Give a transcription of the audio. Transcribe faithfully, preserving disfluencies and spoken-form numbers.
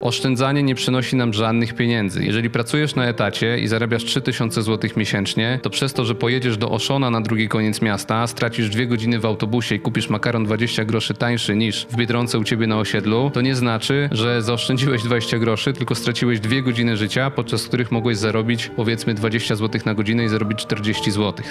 Oszczędzanie nie przynosi nam żadnych pieniędzy. Jeżeli pracujesz na etacie i zarabiasz trzy tysiące złotych miesięcznie, to przez to, że pojedziesz do Oszona na drugi koniec miasta, stracisz dwie godziny w autobusie i kupisz makaron dwadzieścia groszy tańszy niż w Biedronce u ciebie na osiedlu, to nie znaczy, że zaoszczędziłeś dwadzieścia groszy, tylko straciłeś dwie godziny życia, podczas których mogłeś zarobić powiedzmy dwadzieścia złotych na godzinę i zarobić czterdzieści złotych.